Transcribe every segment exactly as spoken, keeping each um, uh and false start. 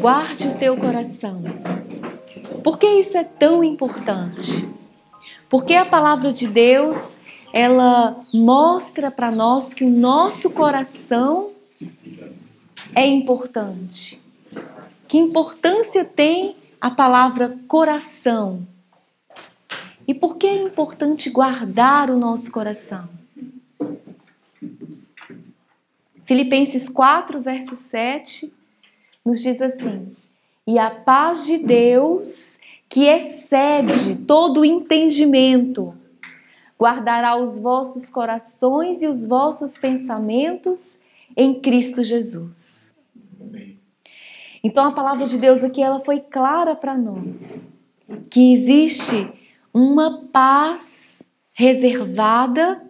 Guarde o teu coração. Por que isso é tão importante? Porque a palavra de Deus, ela mostra para nós que o nosso coração é importante. Que importância tem a palavra coração? E por que é importante guardar o nosso coração? Filipenses quatro, verso sete, nos diz assim: e a paz de Deus, que excede todo o entendimento, guardará os vossos corações e os vossos pensamentos em Cristo Jesus. Amém. Então a palavra de Deus aqui, ela foi clara para nós, que existe uma paz reservada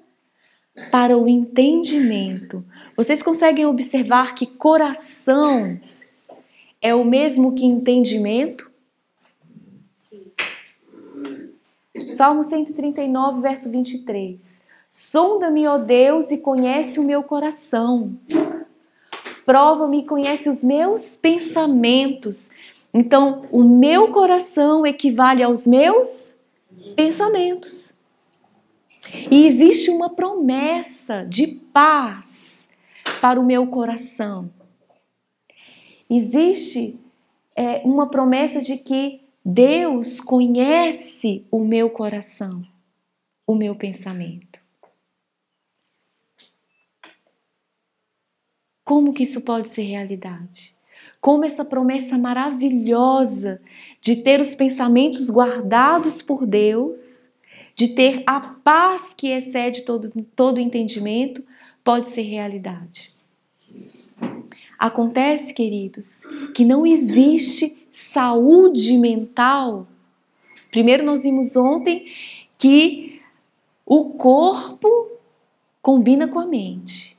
para o entendimento. Vocês conseguem observar que coração é o mesmo que entendimento? Sim. Salmo cento e trinta e nove, verso vinte e três. Sonda-me, ó Deus, e conhece o meu coração. Prova-me e conhece os meus pensamentos. Então, o meu coração equivale aos meus pensamentos. E existe uma promessa de paz para o meu coração. Existe é, uma promessa de que Deus conhece o meu coração, o meu pensamento. Como que isso pode ser realidade? Como essa promessa maravilhosa de ter os pensamentos guardados por Deus, de ter a paz que excede todo, todo entendimento, pode ser realidade. Acontece, queridos, que não existe saúde mental. Primeiro nós vimos ontem que o corpo combina com a mente.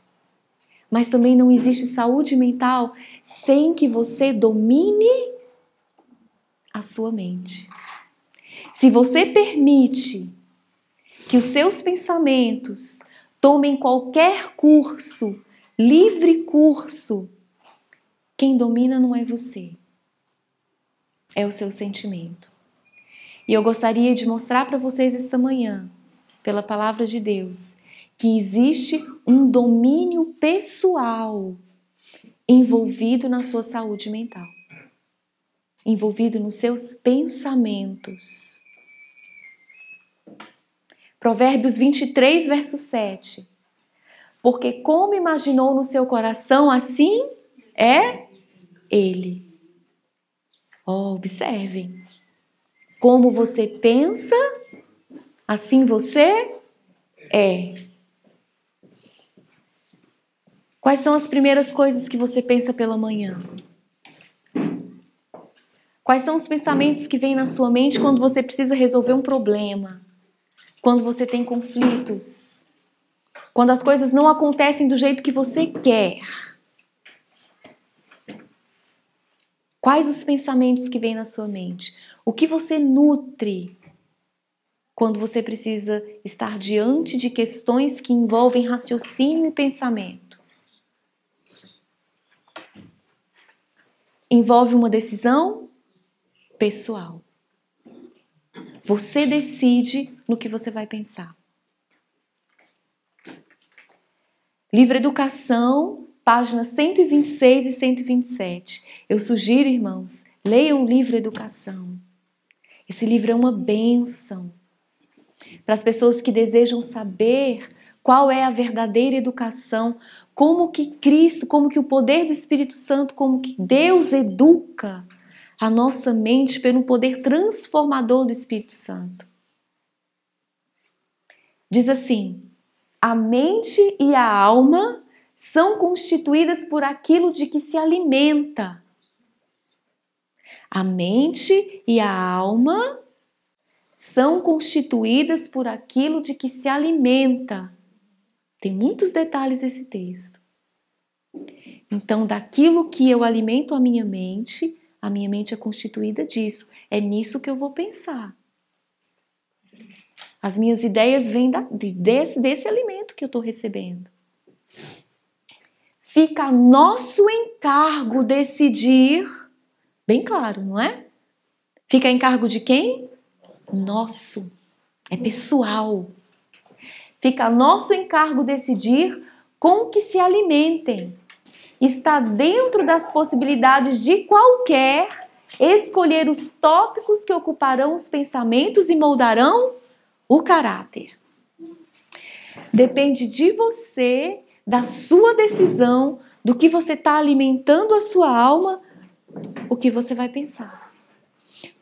Mas também não existe saúde mental sem que você domine a sua mente. Se você permite que os seus pensamentos tomem qualquer curso, livre curso, quem domina não é você, é o seu sentimento. E eu gostaria de mostrar para vocês essa manhã, pela palavra de Deus, que existe um domínio pessoal envolvido na sua saúde mental, envolvido nos seus pensamentos. Provérbios vinte e três, verso sete. Porque como imaginou no seu coração, assim é ele. Oh, observem. Como você pensa, assim você é. Quais são as primeiras coisas que você pensa pela manhã? Quais são os pensamentos que vêm na sua mente quando você precisa resolver um problema? Quando você tem conflitos, quando as coisas não acontecem do jeito que você quer. Quais os pensamentos que vêm na sua mente? O que você nutre quando você precisa estar diante de questões que envolvem raciocínio e pensamento? Envolve uma decisão pessoal. Você decide no que você vai pensar. Livro Educação, páginas cento e vinte e seis e cento e vinte e sete. Eu sugiro, irmãos, leiam o livro Educação. Esse livro é uma bênção para as pessoas que desejam saber qual é a verdadeira educação, como que Cristo, como que o poder do Espírito Santo, como que Deus educa a nossa mente pelo poder transformador do Espírito Santo. Diz assim: a mente e a alma são constituídas por aquilo de que se alimenta. A mente e a alma são constituídas por aquilo de que se alimenta. Tem muitos detalhes esse texto. Então, daquilo que eu alimento a minha mente, a minha mente é constituída disso. É nisso que eu vou pensar. As minhas ideias vêm da, desse, desse alimento que eu estou recebendo. Fica a nosso encargo decidir Bem claro, não é? Fica a encargo de quem? Nosso. É pessoal. Fica a nosso encargo decidir com que se alimentem. Está dentro das possibilidades de qualquer escolher os tópicos que ocuparão os pensamentos e moldarão o caráter. Depende de você, da sua decisão, do que você está alimentando a sua alma, o que você vai pensar.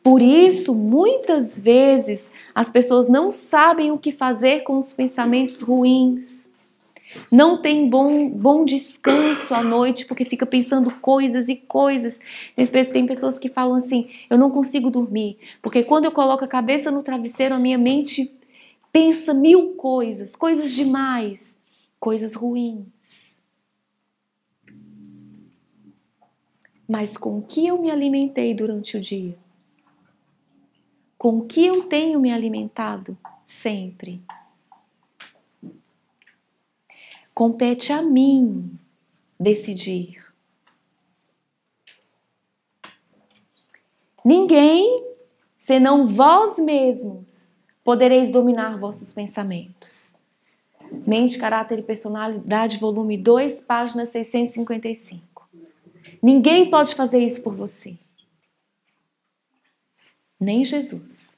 Por isso, muitas vezes, as pessoas não sabem o que fazer com os pensamentos ruins. Não tem bom, bom descanso à noite, porque fica pensando coisas e coisas. Tem pessoas que falam assim, eu não consigo dormir, porque quando eu coloco a cabeça no travesseiro, a minha mente pensa mil coisas, coisas demais, coisas ruins. Mas com o que eu me alimentei durante o dia? Com o que eu tenho me alimentado sempre? Compete a mim decidir. Ninguém, senão vós mesmos, podereis dominar vossos pensamentos. Mente, Caráter e Personalidade, volume dois, página seiscentos e cinquenta e cinco. Ninguém pode fazer isso por você. Nem Jesus.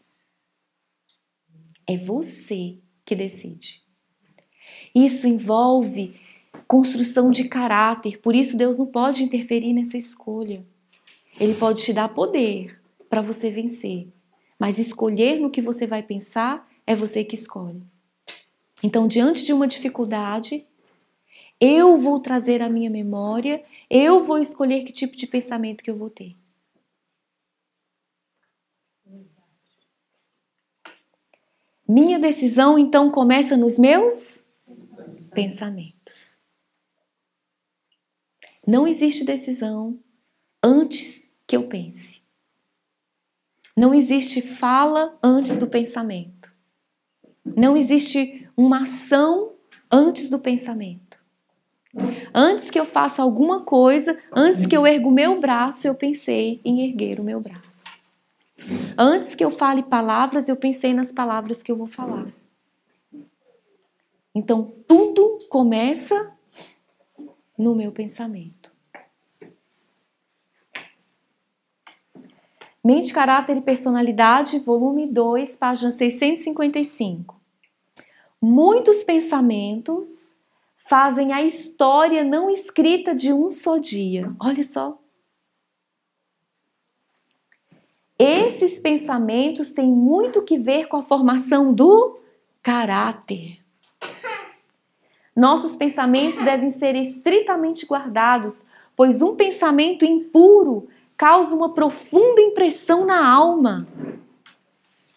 É você que decide. Isso envolve construção de caráter, por isso Deus não pode interferir nessa escolha. Ele pode te dar poder para você vencer, mas escolher no que você vai pensar é você que escolhe. Então, diante de uma dificuldade, eu vou trazer à minha memória, eu vou escolher que tipo de pensamento que eu vou ter. Minha decisão, então, começa nos meus pensamentos. Não existe decisão antes que eu pense. Não existe fala antes do pensamento. Não existe uma ação antes do pensamento. Antes que eu faça alguma coisa, antes que eu erga o meu braço, eu pensei em erguer o meu braço. Antes que eu fale palavras, eu pensei nas palavras que eu vou falar. Então, tudo começa no meu pensamento. Mente, Caráter e Personalidade, volume dois, página seiscentos e cinquenta e cinco. Muitos pensamentos fazem a história não escrita de um só dia. Olha só. Esses pensamentos têm muito que ver com a formação do caráter. Nossos pensamentos devem ser estritamente guardados, pois um pensamento impuro causa uma profunda impressão na alma.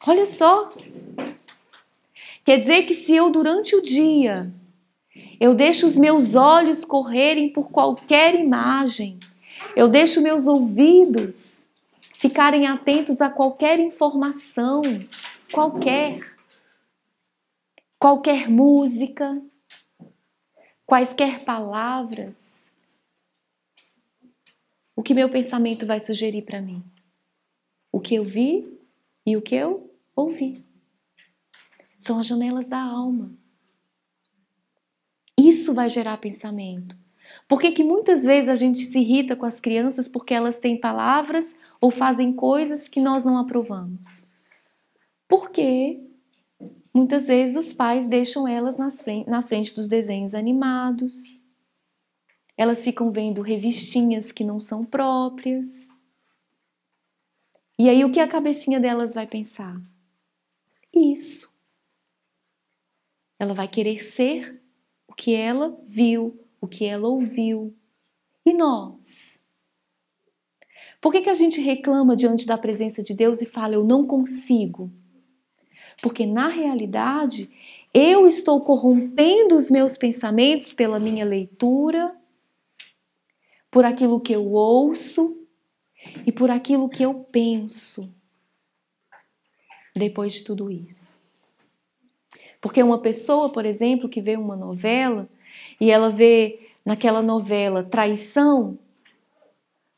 Olha só. Quer dizer que se eu, durante o dia, eu deixo os meus olhos correrem por qualquer imagem, eu deixo meus ouvidos ficarem atentos a qualquer informação, qualquer, qualquer música, quaisquer palavras, o que meu pensamento vai sugerir para mim? O que eu vi e o que eu ouvi. São as janelas da alma. Isso vai gerar pensamento. Por que que muitas vezes a gente se irrita com as crianças porque elas têm palavras ou fazem coisas que nós não aprovamos? Porque muitas vezes os pais deixam elas nas frente, na frente dos desenhos animados. Elas ficam vendo revistinhas que não são próprias. E aí o que a cabecinha delas vai pensar? Isso. Ela vai querer ser o que ela viu, o que ela ouviu. E nós? Por que que a gente reclama diante da presença de Deus e fala, eu não consigo? Porque, na realidade, eu estou corrompendo os meus pensamentos pela minha leitura, por aquilo que eu ouço e por aquilo que eu penso depois de tudo isso. Porque uma pessoa, por exemplo, que vê uma novela e ela vê naquela novela traição,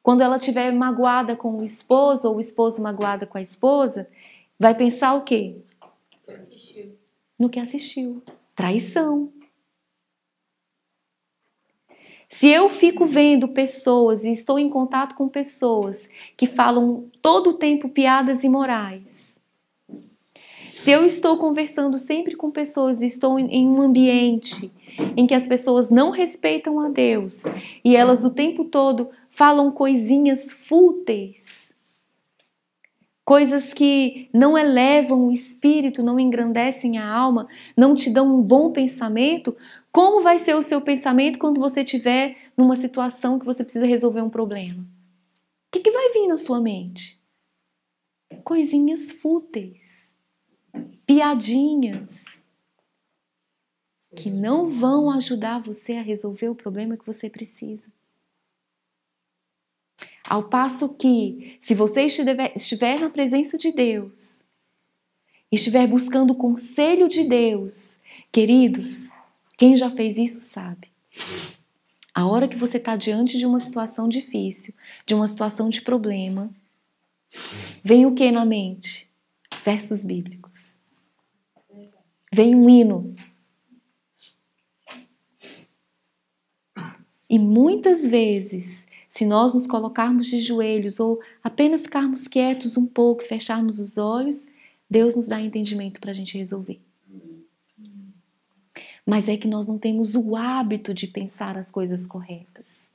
Quando ela estiver magoada com o esposo, ou o esposo magoada com a esposa, vai pensar o quê? No que assistiu. No que assistiu. Traição. Se eu fico vendo pessoas e estou em contato com pessoas que falam todo o tempo piadas imorais, se eu estou conversando sempre com pessoas e estou em um ambiente em que as pessoas não respeitam a Deus e elas o tempo todo falam coisinhas fúteis, coisas que não elevam o espírito, não engrandecem a alma, não te dão um bom pensamento, como vai ser o seu pensamento quando você estiver numa situação que você precisa resolver um problema? O que, que vai vir na sua mente? Coisinhas fúteis, piadinhas, que não vão ajudar você a resolver o problema que você precisa. Ao passo que, se você estiver na presença de Deus, estiver buscando o conselho de Deus, queridos, quem já fez isso sabe. A hora que você está diante de uma situação difícil, de uma situação de problema, vem o que na mente? Versos bíblicos. Vem um hino. E muitas vezes, se nós nos colocarmos de joelhos ou apenas ficarmos quietos um pouco, fecharmos os olhos, Deus nos dá entendimento para a gente resolver. Mas é que nós não temos o hábito de pensar as coisas corretas.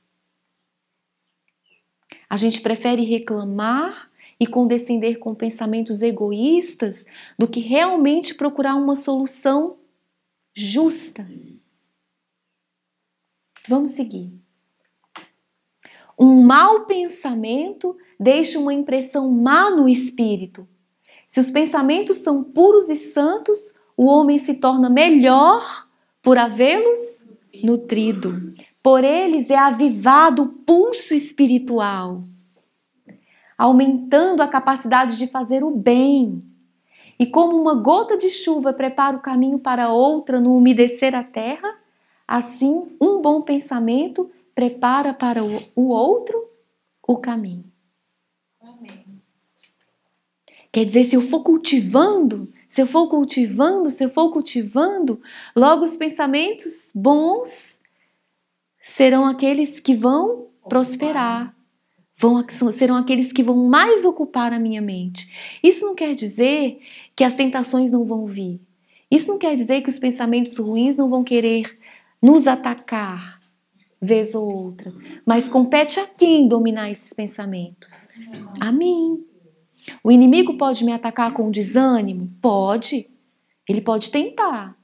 A gente prefere reclamar e condescender com pensamentos egoístas do que realmente procurar uma solução justa. Vamos seguir. Um mau pensamento deixa uma impressão má no espírito. Se os pensamentos são puros e santos, o homem se torna melhor por havê-los nutrido. Por eles é avivado o pulso espiritual, aumentando a capacidade de fazer o bem. E como uma gota de chuva prepara o caminho para outra no umedecer a terra, assim um bom pensamento prepara para o outro o caminho. Amém. Quer dizer, se eu for cultivando, se eu for cultivando, se eu for cultivando, logo os pensamentos bons serão aqueles que vão prosperar, vão, serão aqueles que vão mais ocupar a minha mente. Isso não quer dizer que as tentações não vão vir. Isso não quer dizer que os pensamentos ruins não vão querer nos atacar, vez ou outra, mas compete a quem dominar esses pensamentos? A mim. O inimigo pode me atacar com desânimo? Pode. Ele pode tentar.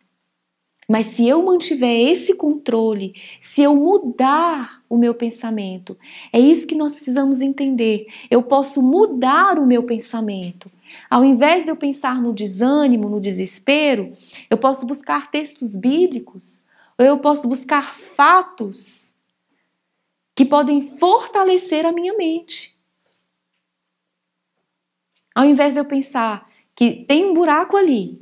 Mas se eu mantiver esse controle, se eu mudar o meu pensamento, é isso que nós precisamos entender. Eu posso mudar o meu pensamento. Ao invés de eu pensar no desânimo, no desespero, eu posso buscar textos bíblicos. Ou eu posso buscar fatos que podem fortalecer a minha mente. Ao invés de eu pensar que tem um buraco ali,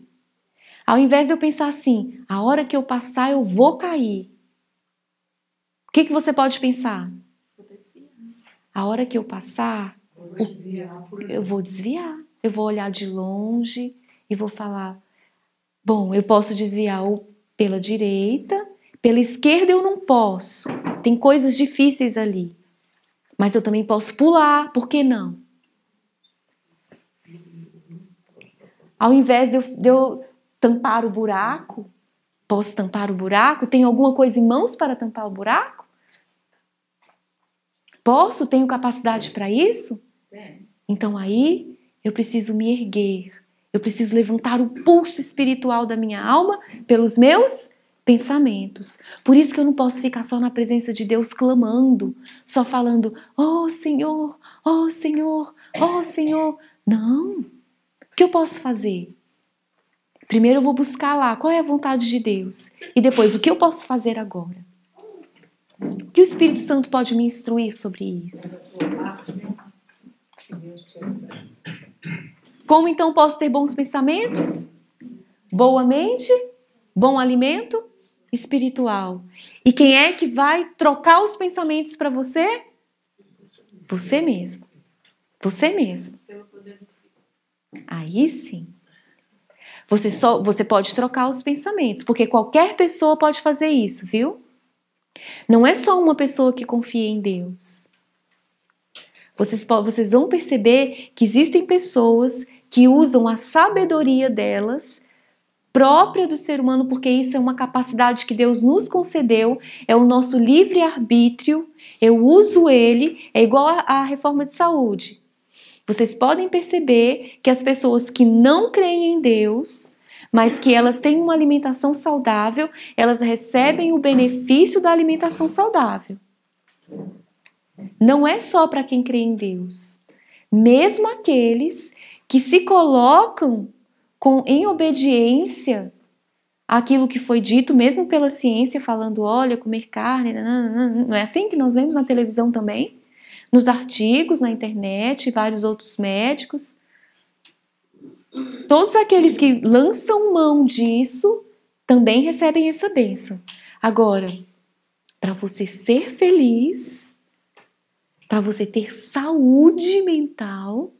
ao invés de eu pensar assim, a hora que eu passar eu vou cair, o que, que você pode pensar? A hora que eu passar, eu vou desviar, eu vou olhar de longe e vou falar, bom, eu posso desviar ou pela direita, pela esquerda eu não posso. Tem coisas difíceis ali. Mas eu também posso pular, por que não? Ao invés de eu, de eu tampar o buraco, posso tampar o buraco? Tenho alguma coisa em mãos para tampar o buraco? Posso? Tenho capacidade para isso? Então aí eu preciso me erguer. Eu preciso levantar o pulso espiritual da minha alma pelos meus pensamentos. Por isso que eu não posso ficar só na presença de Deus clamando, só falando, ó Senhor, ó Senhor, ó Senhor. Não. O que eu posso fazer? Primeiro eu vou buscar lá qual é a vontade de Deus. E depois, o que eu posso fazer agora? O que o Espírito Santo pode me instruir sobre isso? Como então posso ter bons pensamentos? Boa mente, bom alimento espiritual. E quem é que vai trocar os pensamentos para você? Você mesmo. Você mesmo. Aí sim. Você, só, você pode trocar os pensamentos, porque qualquer pessoa pode fazer isso, viu? Não é só uma pessoa que confia em Deus. Vocês, vocês vão perceber que existem pessoas que usam a sabedoria delas, própria do ser humano, porque isso é uma capacidade que Deus nos concedeu, é o nosso livre-arbítrio, eu uso ele, é igual à reforma de saúde. Vocês podem perceber que as pessoas que não creem em Deus, mas que elas têm uma alimentação saudável, elas recebem o benefício da alimentação saudável. Não é só para quem crê em Deus. Mesmo aqueles que se colocam com, em obediência àquilo que foi dito, mesmo pela ciência, falando, olha, comer carne, nananana. Não é assim que nós vemos na televisão também? Nos artigos, na internet, vários outros médicos. Todos aqueles que lançam mão disso também recebem essa bênção. Agora, para você ser feliz, para você ter saúde mental,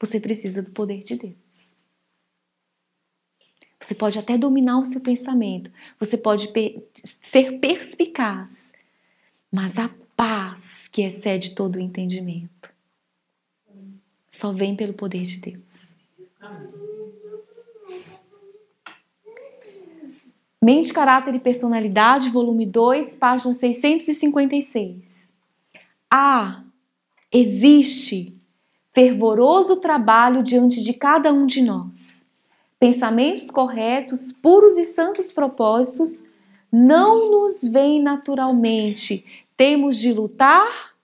você precisa do poder de Deus. Você pode até dominar o seu pensamento, você pode per- ser perspicaz, mas a paz que excede todo o entendimento só vem pelo poder de Deus. Mente, Caráter e Personalidade, volume dois, página seiscentos e cinquenta e seis. Ah, existe fervoroso trabalho diante de cada um de nós. Pensamentos corretos, puros e santos propósitos não nos vêm naturalmente. Temos de lutar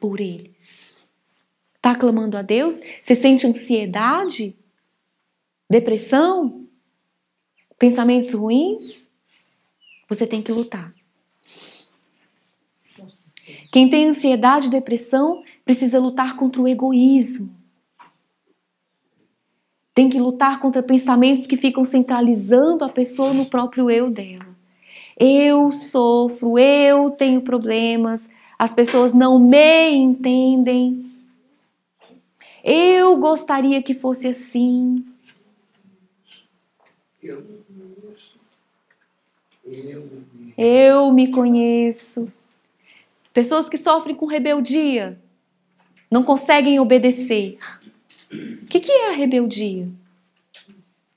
por eles. Está clamando a Deus? Você sente ansiedade? Depressão? Pensamentos ruins? Você tem que lutar. Quem tem ansiedade e depressão precisa lutar contra o egoísmo. Tem que lutar contra pensamentos que ficam centralizando a pessoa no próprio eu dela. Eu sofro, eu tenho problemas, as pessoas não me entendem. Eu gostaria que fosse assim. Eu, eu, eu me conheço. Pessoas que sofrem com rebeldia, não conseguem obedecer. O que, que é a rebeldia?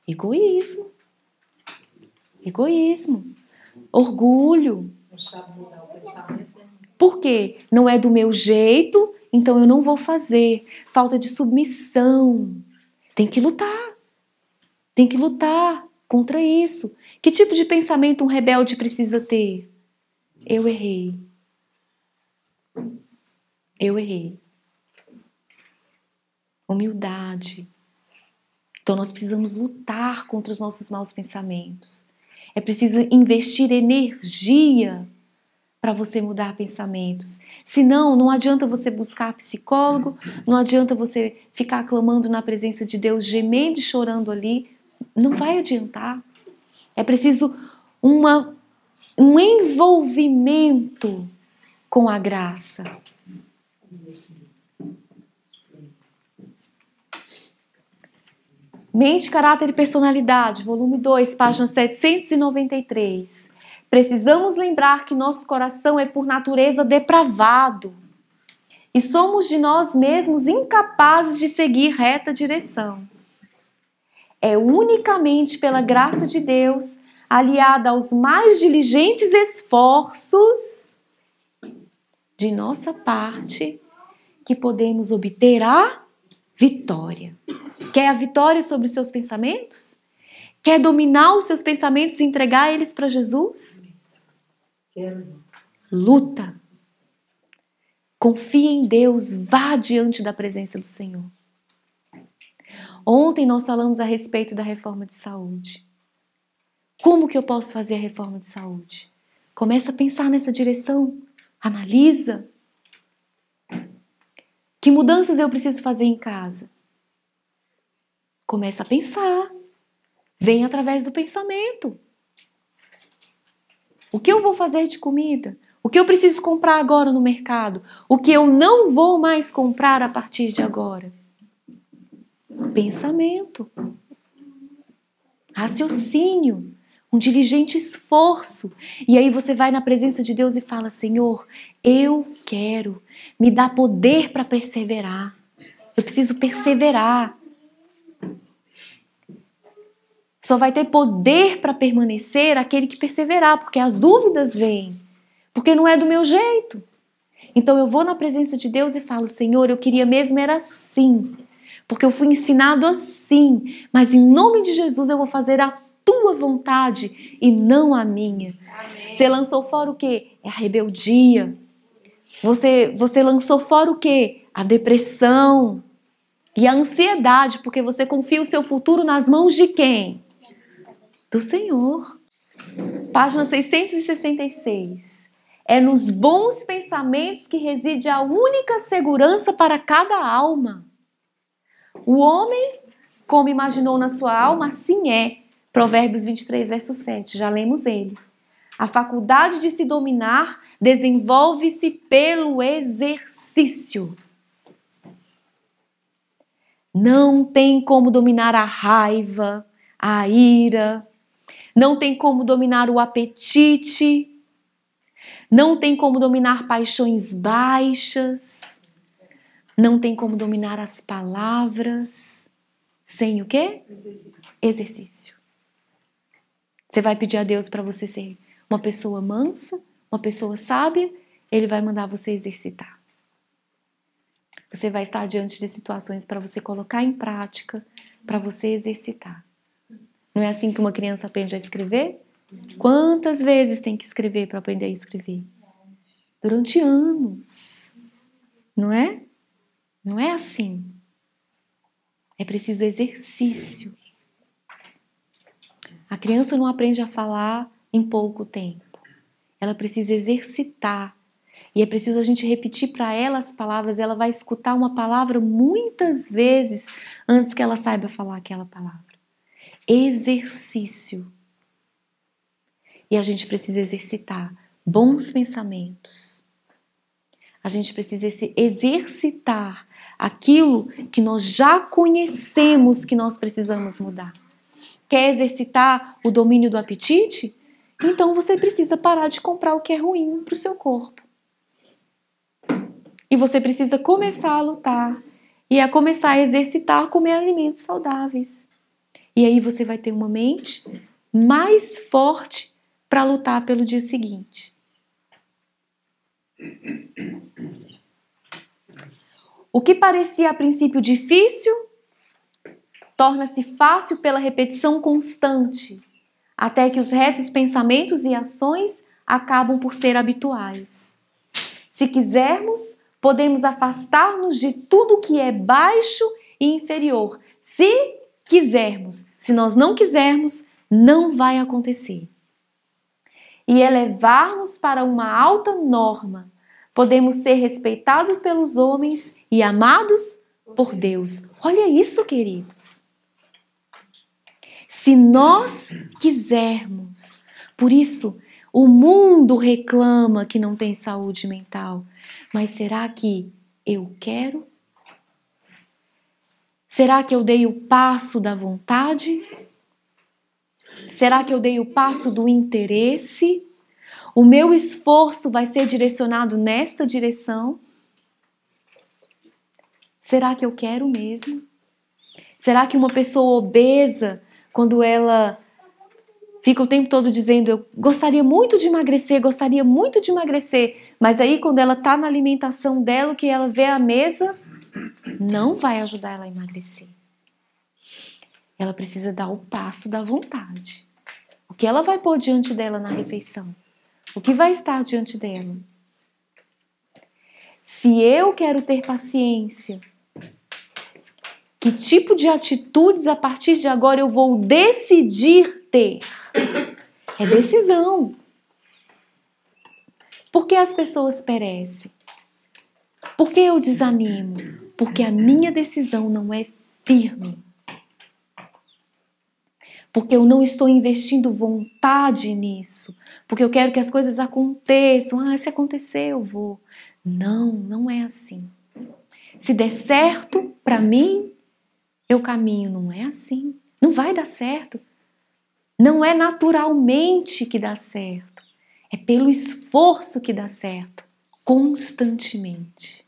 Egoísmo. Egoísmo. Orgulho. Por quê? Não é do meu jeito, então eu não vou fazer. Falta de submissão. Tem que lutar. Tem que lutar contra isso. Que tipo de pensamento um rebelde precisa ter? Eu errei. Eu errei. Humildade. Então nós precisamos lutar contra os nossos maus pensamentos. É preciso investir energia para você mudar pensamentos. Senão, não adianta você buscar psicólogo, não adianta você ficar clamando na presença de Deus, gemendo e chorando ali. Não vai adiantar. É preciso uma, um envolvimento com a graça. Mente, Caráter e Personalidade, volume dois, página setecentos e noventa e três. Precisamos lembrar que nosso coração é por natureza depravado e somos de nós mesmos incapazes de seguir reta direção. É unicamente pela graça de Deus, aliada aos mais diligentes esforços de nossa parte, que podemos obter a vitória. Quer a vitória sobre os seus pensamentos? Quer dominar os seus pensamentos e entregar eles para Jesus? Luta. Confia em Deus, vá diante da presença do Senhor. Ontem nós falamos a respeito da reforma de saúde. Como que eu posso fazer a reforma de saúde? Começa a pensar nessa direção, analisa. Que mudanças eu preciso fazer em casa? Começa a pensar. Vem através do pensamento. O que eu vou fazer de comida? O que eu preciso comprar agora no mercado? O que eu não vou mais comprar a partir de agora? Pensamento. Raciocínio. Um diligente esforço. E aí você vai na presença de Deus e fala: Senhor, eu quero. Me dá poder para perseverar. Eu preciso perseverar. Só vai ter poder para permanecer aquele que perseverar, porque as dúvidas vêm, porque não é do meu jeito. Então eu vou na presença de Deus e falo: Senhor, eu queria mesmo era assim, porque eu fui ensinado assim, mas em nome de Jesus eu vou fazer a tua vontade e não a minha. Amém. Você lançou fora o quê? É a rebeldia. Você, você lançou fora o quê? A depressão e a ansiedade, porque você confia o seu futuro nas mãos de quem? Do Senhor. Página seiscentos e sessenta e seis. É nos bons pensamentos que reside a única segurança para cada alma. O homem, como imaginou na sua alma, assim é. Provérbios vinte e três, verso sete. Já lemos ele. A faculdade de se dominar desenvolve-se pelo exercício. Não tem como dominar a raiva, a ira. Não tem como dominar o apetite. Não tem como dominar paixões baixas. Não tem como dominar as palavras. Sem o quê? Exercício. Exercício. Você vai pedir a Deus para você ser uma pessoa mansa, uma pessoa sábia. Ele vai mandar você exercitar. Você vai estar diante de situações para você colocar em prática, para você exercitar. Não é assim que uma criança aprende a escrever? Quantas vezes tem que escrever para aprender a escrever? Durante anos. Não é? Não é assim. É preciso exercício. A criança não aprende a falar em pouco tempo. Ela precisa exercitar. E é preciso a gente repetir para ela as palavras. Ela vai escutar uma palavra muitas vezes antes que ela saiba falar aquela palavra. Exercício. E a gente precisa exercitar bons pensamentos. A gente precisa exercitar aquilo que nós já conhecemos que nós precisamos mudar. Quer exercitar o domínio do apetite? Então você precisa parar de comprar o que é ruim para o seu corpo. E você precisa começar a lutar e a começar a exercitar, comer alimentos saudáveis. E aí você vai ter uma mente mais forte para lutar pelo dia seguinte. O que parecia a princípio difícil, torna-se fácil pela repetição constante, até que os retos pensamentos e ações acabam por ser habituais. Se quisermos, podemos afastar-nos de tudo que é baixo e inferior. Se quisermos, se nós não quisermos, não vai acontecer. E elevar-nos para uma alta norma. Podemos ser respeitados pelos homens e amados por Deus. Olha isso, queridos. Se nós quisermos. Por isso, o mundo reclama que não tem saúde mental. Mas será que eu quero? Será que eu dei o passo da vontade? Será que eu dei o passo do interesse? O meu esforço vai ser direcionado nesta direção? Será que eu quero mesmo? Será que uma pessoa obesa, quando ela fica o tempo todo dizendo eu gostaria muito de emagrecer, gostaria muito de emagrecer, mas aí quando ela está na alimentação dela, o que ela vê à mesa não vai ajudar ela a emagrecer. Ela precisa dar o passo da vontade. O que ela vai pôr diante dela na refeição? O que vai estar diante dela? Se eu quero ter paciência, que tipo de atitudes a partir de agora eu vou decidir ter? É decisão. Por que as pessoas perecem? Por que eu desanimo? Porque a minha decisão não é firme. porque eu não estou investindo vontade nisso, porque eu quero que as coisas aconteçam. Ah, se acontecer eu vou. Não, não é assim. Se der certo para mim, eu caminho. Não é assim. Não vai dar certo. Não é naturalmente que dá certo. É pelo esforço que dá certo. Constantemente.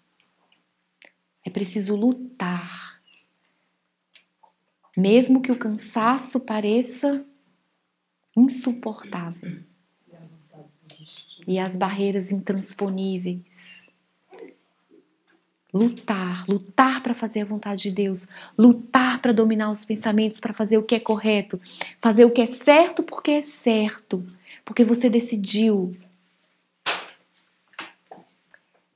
É preciso lutar. Mesmo que o cansaço pareça insuportável. E as barreiras intransponíveis. Lutar, lutar para fazer a vontade de Deus, lutar para dominar os pensamentos, para fazer o que é correto, fazer o que é certo porque é certo, porque você decidiu.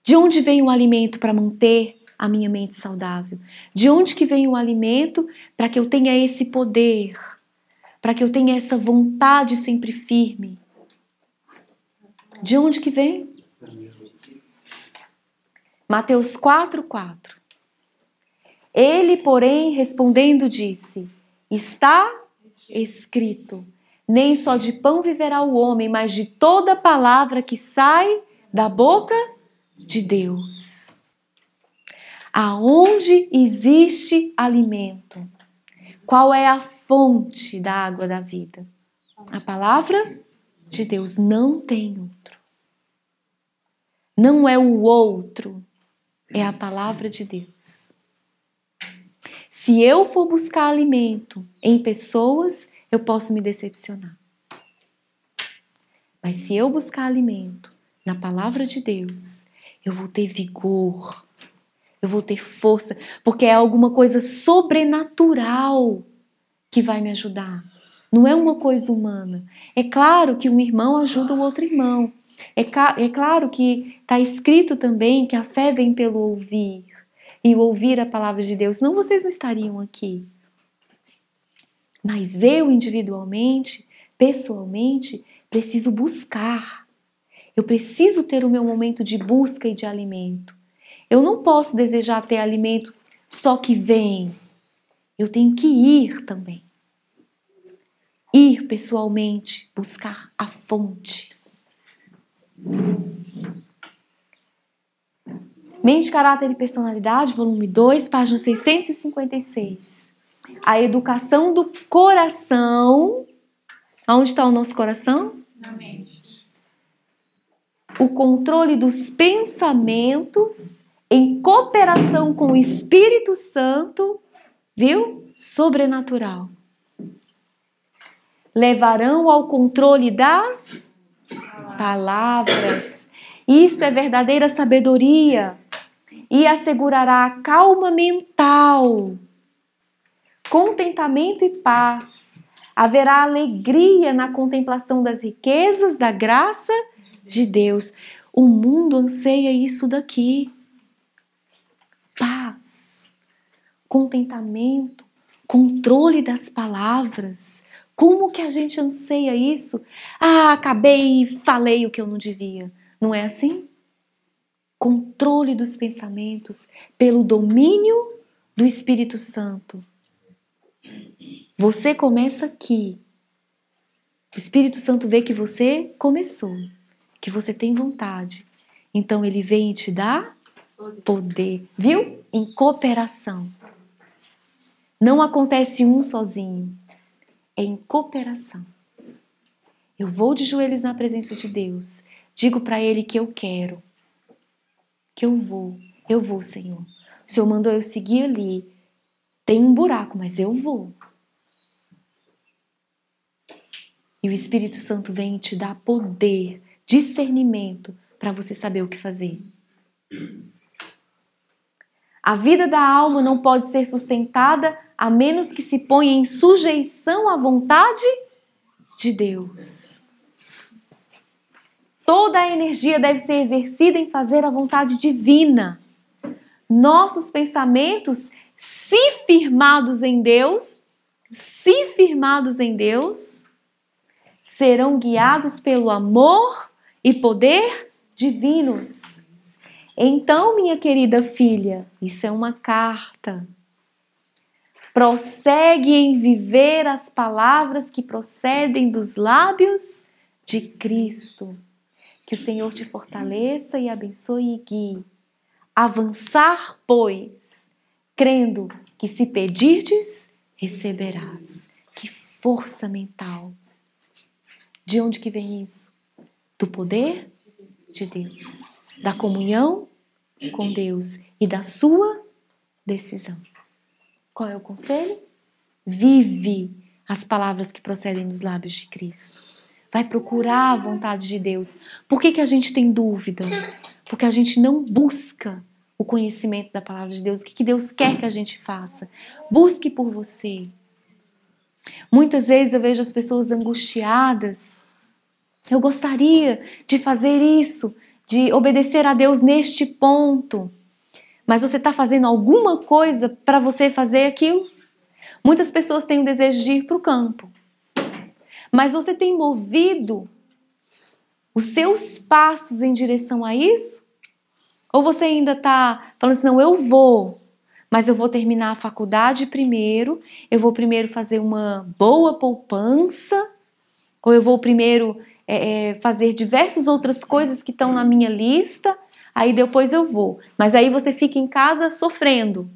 De onde vem o alimento para manter a minha mente saudável? De onde que vem o alimento para que eu tenha esse poder, para que eu tenha essa vontade sempre firme? De onde que vem? Mateus quatro, quatro. Ele, porém, respondendo, disse: está escrito, nem só de pão viverá o homem, mas de toda palavra que sai da boca de Deus. Aonde existe alimento? Qual é a fonte da água da vida? A palavra de Deus, não tem outro. Não é o outro. É a palavra de Deus. Se eu for buscar alimento em pessoas, eu posso me decepcionar. Mas se eu buscar alimento na palavra de Deus, eu vou ter vigor, eu vou ter força, porque é alguma coisa sobrenatural que vai me ajudar. Não é uma coisa humana. É claro que um irmão ajuda o outro irmão. É, é claro que está escrito também que a fé vem pelo ouvir, e ouvir a palavra de Deus, senão vocês não estariam aqui. Mas eu individualmente, pessoalmente, preciso buscar. Eu preciso ter o meu momento de busca e de alimento. Eu não posso desejar ter alimento só que vem. Eu tenho que ir também. Ir pessoalmente, buscar a fonte. Mente, Caráter e Personalidade, volume dois, página seiscentos e cinquenta e seis. A educação do coração. Aonde está o nosso coração? Na mente. O controle dos pensamentos em cooperação com o Espírito Santo, viu? Sobrenatural. Levarão ao controle das palavras. Isto é verdadeira sabedoria e assegurará a calma mental, contentamento e paz. Haverá alegria na contemplação das riquezas da graça de Deus. O mundo anseia isso daqui. Paz, contentamento, controle das palavras. Como que a gente anseia isso? Ah, acabei e falei o que eu não devia. Não é assim? Controle dos pensamentos pelo domínio do Espírito Santo. Você começa aqui. O Espírito Santo vê que você começou, que você tem vontade. Então ele vem e te dá poder, viu? Em cooperação. Não acontece um sozinho. É em cooperação. Eu vou de joelhos na presença de Deus. Digo para Ele que eu quero. Que eu vou. Eu vou, Senhor. O Senhor mandou eu seguir ali. Tem um buraco, mas eu vou. E o Espírito Santo vem e te dá poder, discernimento, para você saber o que fazer. A vida da alma não pode ser sustentada a menos que se ponha em sujeição à vontade de Deus. Toda a energia deve ser exercida em fazer a vontade divina. Nossos pensamentos, se firmados em Deus, se firmados em Deus, serão guiados pelo amor e poder divinos. Então, minha querida filha, isso é uma carta. prossegue em viver as palavras que procedem dos lábios de Cristo. Que o Senhor te fortaleça e abençoe e guie. Avançar, pois, crendo que se pedirdes, receberás. Que força mental! De onde que vem isso? Do poder de Deus, da comunhão com Deus e da sua decisão. Qual é o conselho? Vive as palavras que procedem dos lábios de Cristo. Vai procurar a vontade de Deus. Por que que a gente tem dúvida? Porque a gente não busca o conhecimento da palavra de Deus. O que que Deus quer que a gente faça? Busque por você. Muitas vezes eu vejo as pessoas angustiadas. Eu gostaria de fazer isso, de obedecer a Deus neste ponto. Mas você está fazendo alguma coisa para você fazer aquilo? Muitas pessoas têm o desejo de ir para o campo. Mas você tem movido os seus passos em direção a isso? Ou você ainda está falando assim, não, eu vou, mas eu vou terminar a faculdade primeiro, eu vou primeiro fazer uma boa poupança, ou eu vou primeiro é, é, fazer diversas outras coisas que estão na minha lista, aí depois eu vou. Mas aí você fica em casa sofrendo.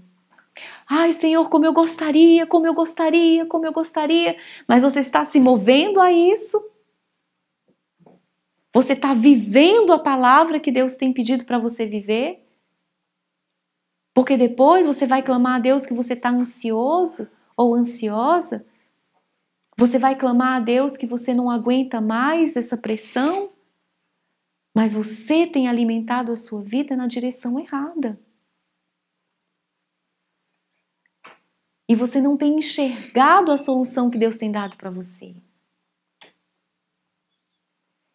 Ai, Senhor, como eu gostaria, como eu gostaria, como eu gostaria. Mas você está se movendo a isso? Você está vivendo a palavra que Deus tem pedido para você viver? Porque depois você vai clamar a Deus que você está ansioso ou ansiosa? Você vai clamar a Deus que você não aguenta mais essa pressão? Mas você tem alimentado a sua vida na direção errada. E você não tem enxergado a solução que Deus tem dado para você.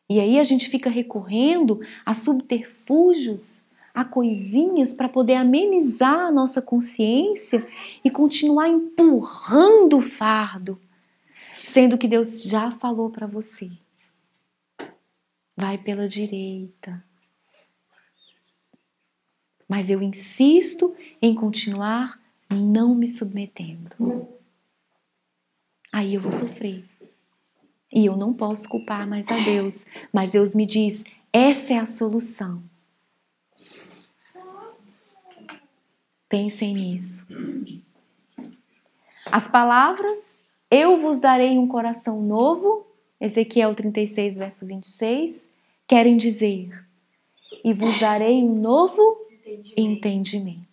E aí a gente fica recorrendo a subterfúgios, a coisinhas para poder amenizar a nossa consciência e continuar empurrando o fardo, sendo que Deus já falou para você. Vai pela direita. Mas eu insisto em continuar não me submetendo. Aí eu vou sofrer. E eu não posso culpar mais a Deus. Mas Deus me diz, essa é a solução. Pensem nisso. As palavras, eu vos darei um coração novo, Ezequiel trinta e seis, verso vinte e seis, querem dizer, e vos darei um novo entendimento. entendimento.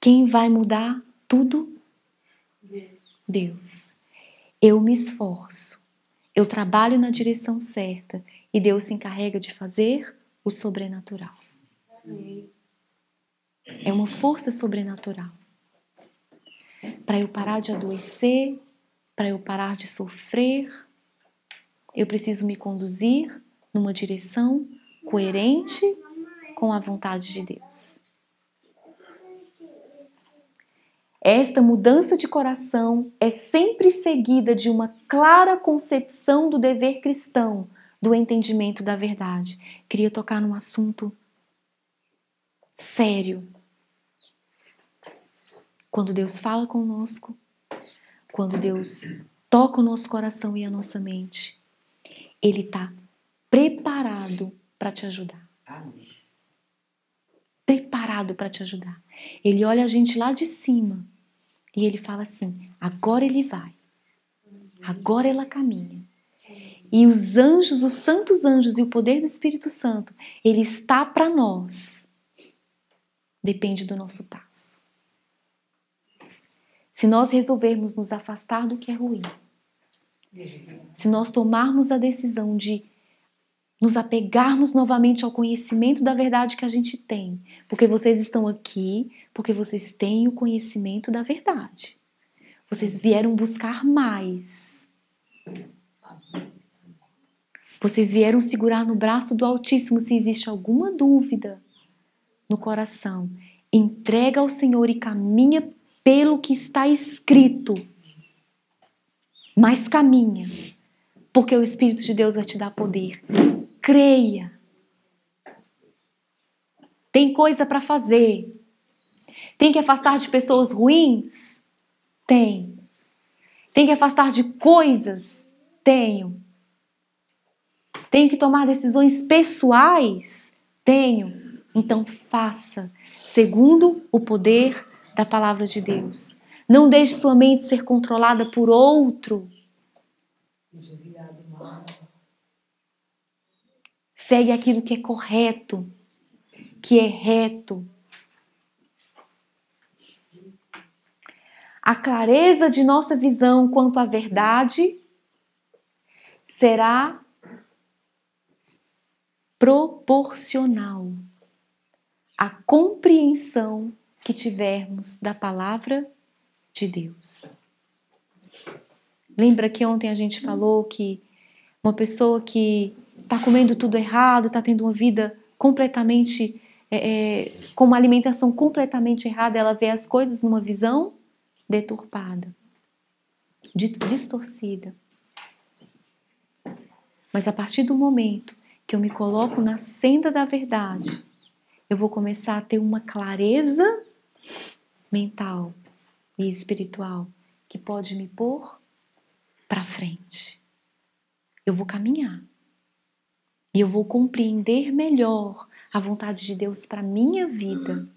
Quem vai mudar tudo? Deus. Deus. Eu me esforço, eu trabalho na direção certa e Deus se encarrega de fazer o sobrenatural. Amém. É uma força sobrenatural. Para eu parar de adoecer, para eu parar de sofrer, eu preciso me conduzir numa direção coerente com a vontade de Deus. Esta mudança de coração é sempre seguida de uma clara concepção do dever cristão, do entendimento da verdade. Queria tocar num assunto sério. Quando Deus fala conosco, quando Deus toca o nosso coração e a nossa mente, Ele está preparado para te ajudar. Preparado para te ajudar. Ele olha a gente lá de cima e Ele fala assim, agora Ele vai, agora ela caminha. E os anjos, os santos anjos e o poder do Espírito Santo, Ele está para nós. Depende do nosso passo. Se nós resolvermos nos afastar do que é ruim, se nós tomarmos a decisão de nos apegarmos novamente ao conhecimento da verdade que a gente tem, porque vocês estão aqui, porque vocês têm o conhecimento da verdade. Vocês vieram buscar mais. Vocês vieram segurar no braço do Altíssimo se existe alguma dúvida no coração. Entrega ao Senhor e caminha pelo que está escrito, mas caminha, porque o Espírito de Deus vai te dar poder. Creia. Tem coisa para fazer. Tem que afastar de pessoas ruins? Tenho. Tenho que afastar de coisas? Tenho. Tenho que tomar decisões pessoais? Tenho. Então faça, segundo o poder da palavra de Deus. Não deixe sua mente ser controlada por outro. Segue aquilo que é correto, que é reto. A clareza de nossa visão quanto à verdade será proporcional à compreensão que tivermos da palavra de Deus. Lembra que ontem a gente falou que uma pessoa que está comendo tudo errado, está tendo uma vida completamente, é, é, com uma alimentação completamente errada, ela vê as coisas numa visão deturpada, distorcida. Mas a partir do momento que eu me coloco na senda da verdade, eu vou começar a ter uma clareza mental e espiritual que pode me pôr para frente. Eu vou caminhar e eu vou compreender melhor a vontade de Deus para minha vida.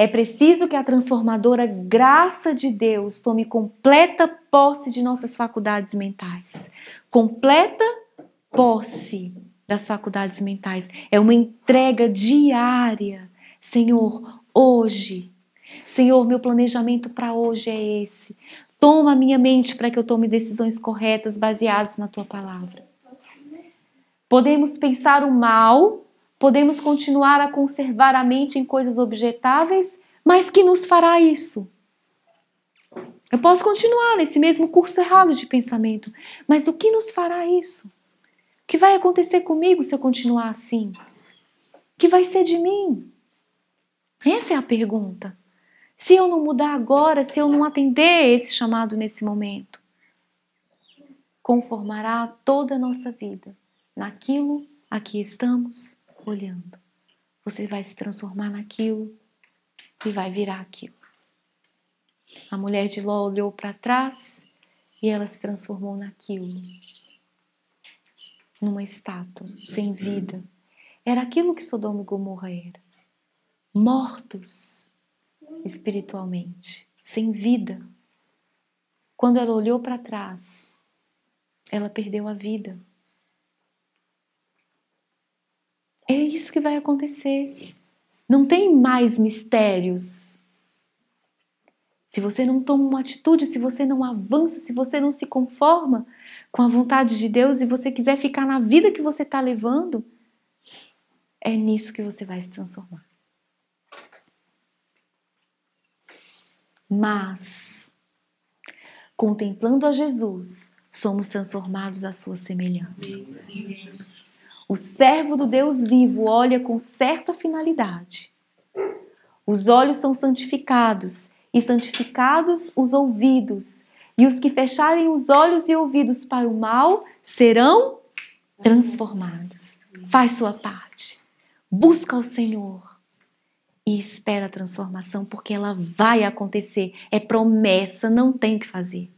É preciso que a transformadora graça de Deus tome completa posse de nossas faculdades mentais. Completa posse das faculdades mentais. É uma entrega diária. Senhor, hoje. Senhor, meu planejamento para hoje é esse. Toma a minha mente para que eu tome decisões corretas baseadas na tua palavra. Podemos pensar o mal. Podemos continuar a conservar a mente em coisas objetáveis, mas que nos fará isso? Eu posso continuar nesse mesmo curso errado de pensamento, mas o que nos fará isso? O que vai acontecer comigo se eu continuar assim? O que vai ser de mim? Essa é a pergunta. Se eu não mudar agora, se eu não atender esse chamado nesse momento, conformará toda a nossa vida naquilo a que estamos olhando. Você vai se transformar naquilo e vai virar aquilo. A mulher de Ló olhou para trás e ela se transformou naquilo, numa estátua sem vida. Era aquilo que Sodoma e Gomorra era, mortos espiritualmente, sem vida. Quando ela olhou para trás, ela perdeu a vida. É isso que vai acontecer. Não tem mais mistérios. Se você não toma uma atitude, se você não avança, se você não se conforma com a vontade de Deus e você quiser ficar na vida que você está levando, é nisso que você vai se transformar. Mas, contemplando a Jesus, somos transformados à sua semelhança. O servo do Deus vivo olha com certa finalidade. Os olhos são santificados, e santificados os ouvidos. E os que fecharem os olhos e ouvidos para o mal serão transformados. Faz sua parte. Busca o Senhor e espera a transformação, porque ela vai acontecer. É promessa, não tem o que fazer.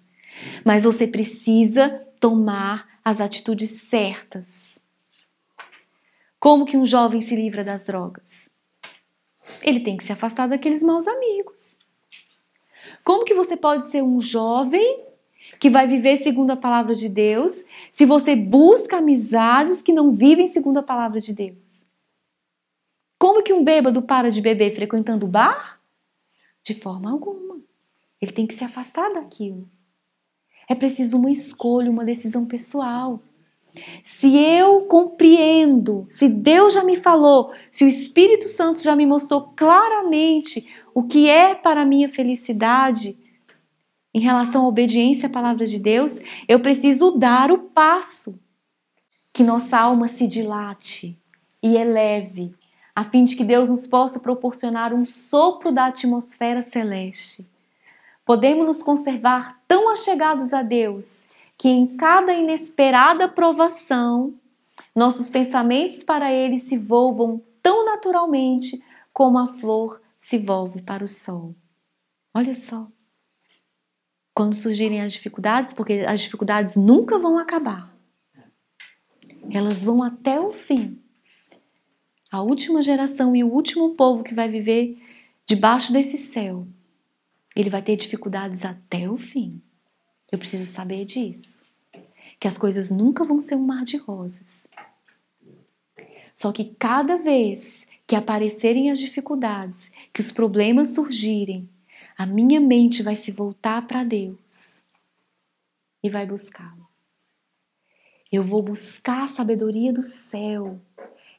Mas você precisa tomar as atitudes certas. Como que um jovem se livra das drogas? Ele tem que se afastar daqueles maus amigos. Como que você pode ser um jovem que vai viver segundo a palavra de Deus se você busca amizades que não vivem segundo a palavra de Deus? Como que um bêbado para de beber frequentando o bar? De forma alguma. Ele tem que se afastar daquilo. É preciso uma escolha, uma decisão pessoal. Se eu compreendo, se Deus já me falou, se o Espírito Santo já me mostrou claramente o que é para a minha felicidade em relação à obediência à palavra de Deus, eu preciso dar o passo, que nossa alma se dilate e eleve, a fim de que Deus nos possa proporcionar um sopro da atmosfera celeste. Podemos nos conservar tão achegados a Deus que em cada inesperada provação, nossos pensamentos para ele se volvam tão naturalmente como a flor se volve para o sol. Olha só. Quando surgirem as dificuldades, porque as dificuldades nunca vão acabar. Elas vão até o fim. A última geração e o último povo que vai viver debaixo desse céu, ele vai ter dificuldades até o fim. Eu preciso saber disso. Que as coisas nunca vão ser um mar de rosas. Só que cada vez que aparecerem as dificuldades, que os problemas surgirem, a minha mente vai se voltar para Deus e vai buscá-lo. Eu vou buscar a sabedoria do céu.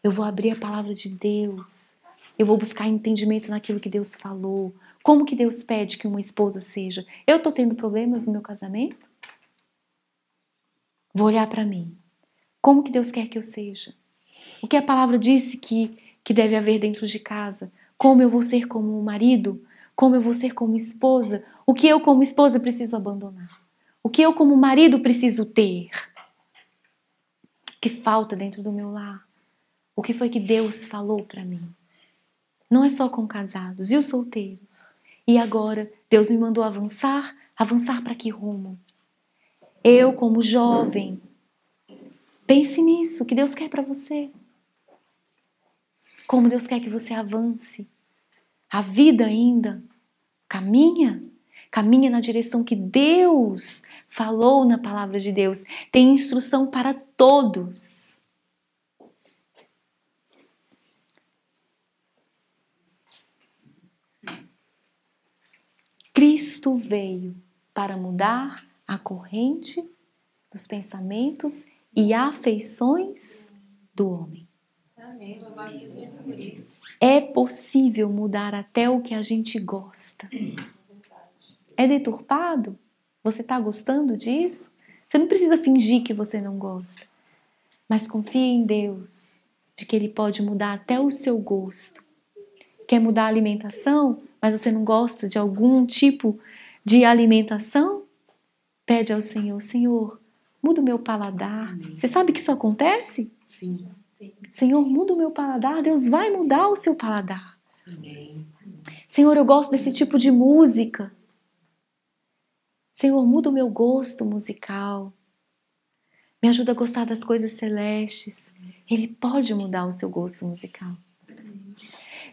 Eu vou abrir a palavra de Deus. Eu vou buscar entendimento naquilo que Deus falou. Como que Deus pede que uma esposa seja? Eu estou tendo problemas no meu casamento? Vou olhar para mim. Como que Deus quer que eu seja? O que a palavra disse que, que deve haver dentro de casa? Como eu vou ser como marido? Como eu vou ser como esposa? O que eu como esposa preciso abandonar? O que eu como marido preciso ter? O que falta dentro do meu lar? O que foi que Deus falou para mim? Não é só com casados e os solteiros. E agora, Deus me mandou avançar, avançar para que rumo? Eu, como jovem, pense nisso, o que Deus quer para você. Como Deus quer que você avance. A vida ainda caminha, caminha na direção que Deus falou na palavra de Deus. Tem instrução para todos. Cristo veio para mudar a corrente dos pensamentos e afeições do homem. Amém. É possível mudar até o que a gente gosta. É deturpado? Você está gostando disso? Você não precisa fingir que você não gosta. Mas confie em Deus, de que Ele pode mudar até o seu gosto. Quer mudar a alimentação? Mas você não gosta de algum tipo de alimentação? Pede ao Senhor, Senhor, muda o meu paladar. Amém. Você sabe que isso acontece? Sim. Sim. Senhor, muda o meu paladar. Deus vai mudar o seu paladar. Amém. Senhor, eu gosto desse tipo de música. Senhor, muda o meu gosto musical. Me ajuda a gostar das coisas celestes. Ele pode mudar o seu gosto musical.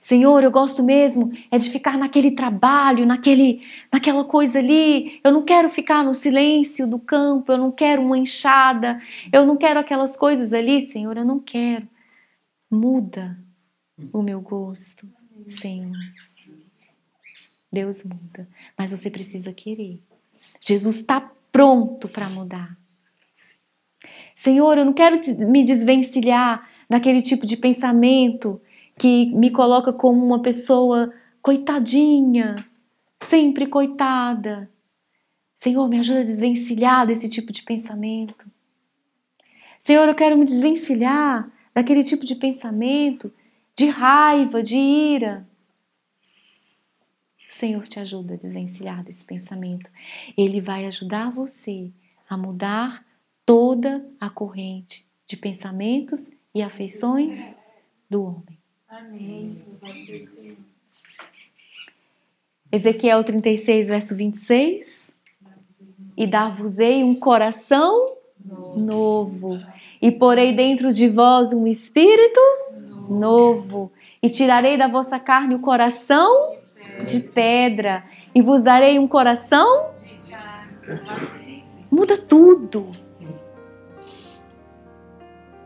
Senhor, eu gosto mesmo é de ficar naquele trabalho, naquele, naquela coisa ali. Eu não quero ficar no silêncio do campo, eu não quero uma enxada, eu não quero aquelas coisas ali, Senhor, eu não quero. Muda o meu gosto, Senhor. Deus muda, mas você precisa querer. Jesus está pronto para mudar. Senhor, eu não quero me desvencilhar daquele tipo de pensamento que me coloca como uma pessoa coitadinha, sempre coitada. Senhor, me ajuda a desvencilhar desse tipo de pensamento. Senhor, eu quero me desvencilhar daquele tipo de pensamento de raiva, de ira. O Senhor te ajuda a desvencilhar desse pensamento. Ele vai ajudar você a mudar toda a corrente de pensamentos e afeições do homem. Amém. Ezequiel trinta e seis, verso vinte e seis. E dar-vos-ei um coração novo, e porei dentro de vós um espírito novo, e tirarei da vossa carne o coração de pedra, e vos darei um coração. Muda tudo.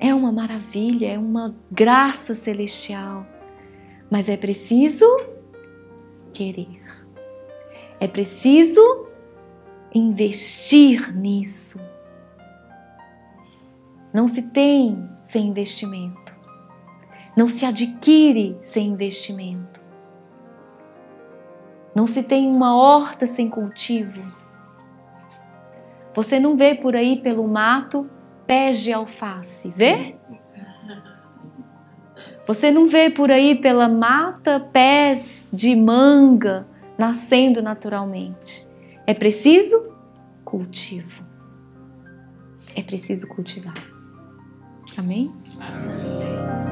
É uma maravilha, é uma graça celestial. Mas é preciso querer. É preciso investir nisso. Não se tem sem investimento. Não se adquire sem investimento. Não se tem uma horta sem cultivo. Você não vê por aí pelo mato pés de alface, vê? Você não vê por aí pela mata pés de manga nascendo naturalmente. É preciso cultivo. É preciso cultivar. Amém? Amém.